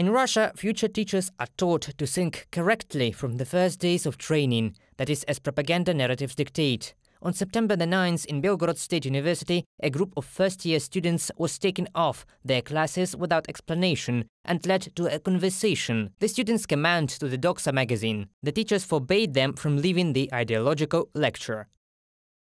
In Russia, future teachers are taught to think correctly from the first days of training, that is, as propaganda narratives dictate. On September the 9th in Belgorod State University, a group of first-year students was taken off their classes without explanation and led to a conversation. The students commandeered to the Doxa magazine. The teachers forbade them from leaving the ideological lecture.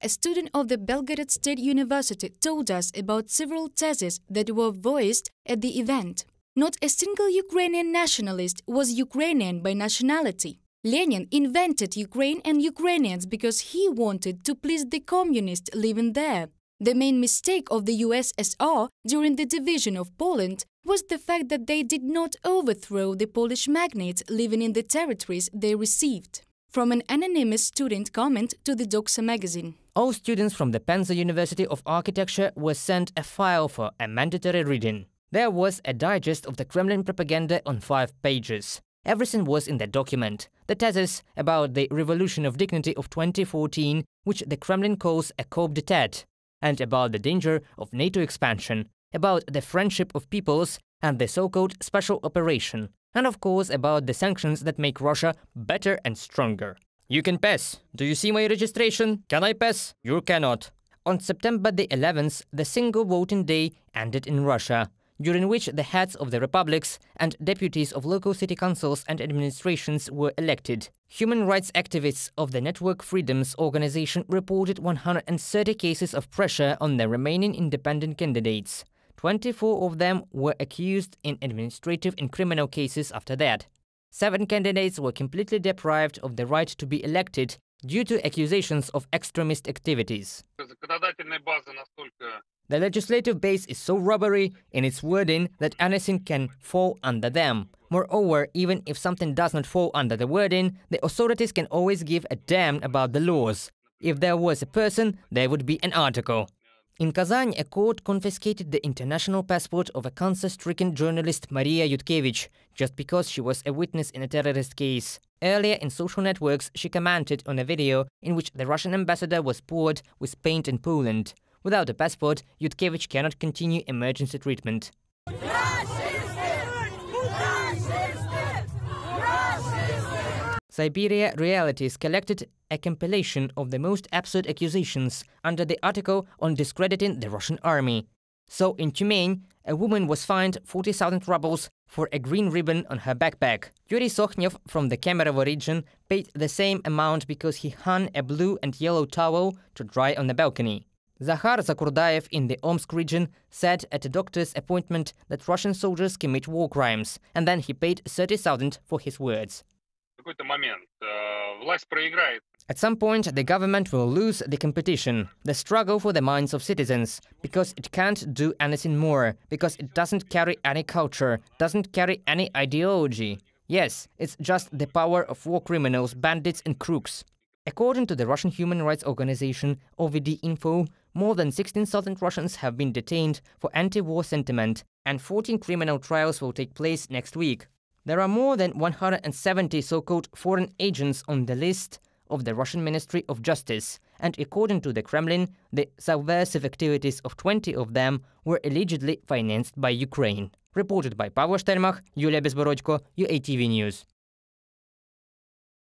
A student of the Belgorod State University told us about several theses that were voiced at the event. Not a single Ukrainian nationalist was Ukrainian by nationality. Lenin invented Ukraine and Ukrainians because he wanted to please the communists living there. The main mistake of the USSR during the division of Poland was the fact that they did not overthrow the Polish magnates living in the territories they received. From an anonymous student comment to the Doxa magazine. All students from the Penza University of Architecture were sent a file for a mandatory reading. There was a digest of the Kremlin propaganda on 5 pages. Everything was in that document. The thesis about the Revolution of Dignity of 2014, which the Kremlin calls a coup d'etat, and about the danger of NATO expansion, about the friendship of peoples and the so-called special operation, and of course about the sanctions that make Russia better and stronger. You can pass. Do you see my registration? Can I pass? You cannot. On September the 11th, the single voting day ended in Russia, during which the heads of the republics and deputies of local city councils and administrations were elected. Human rights activists of the Network Freedoms Organization reported 130 cases of pressure on the remaining independent candidates. 24 of them were accused in administrative and criminal cases after that. 7 candidates were completely deprived of the right to be elected due to accusations of extremist activities. The legislative base is so rubbery in its wording that anything can fall under them. Moreover, even if something does not fall under the wording, the authorities can always give a damn about the laws. If there was a person, there would be an article. In Kazan, a court confiscated the international passport of a cancer-stricken journalist Maria Yudkevich just because she was a witness in a terrorist case. Earlier in social networks, she commented on a video in which the Russian ambassador was poured with paint in Poland. Without a passport, Yudkevich cannot continue emergency treatment. Siberia Realities collected a compilation of the most absurd accusations under the article on discrediting the Russian army. So in Tyumen, a woman was fined 40,000 rubles for a green ribbon on her backpack. Yuri Sohnev from the Kemerovo region paid the same amount because he hung a blue and yellow towel to dry on the balcony. Zahar Zakurdaev in the Omsk region said at a doctor's appointment that Russian soldiers commit war crimes, and then he paid 30,000 for his words. At some point, the government will lose the competition, the struggle for the minds of citizens, because it can't do anything more, because it doesn't carry any culture, doesn't carry any ideology. Yes, it's just the power of war criminals, bandits and crooks. According to the Russian human rights organization OVD-info, more than 16,000 Russians have been detained for anti-war sentiment, and 14 criminal trials will take place next week. There are more than 170 so-called foreign agents on the list of the Russian Ministry of Justice, and according to the Kremlin, the subversive activities of 20 of them were allegedly financed by Ukraine. Reported by Pavlo Stelmach, Yulia Bezborodko, UATV News.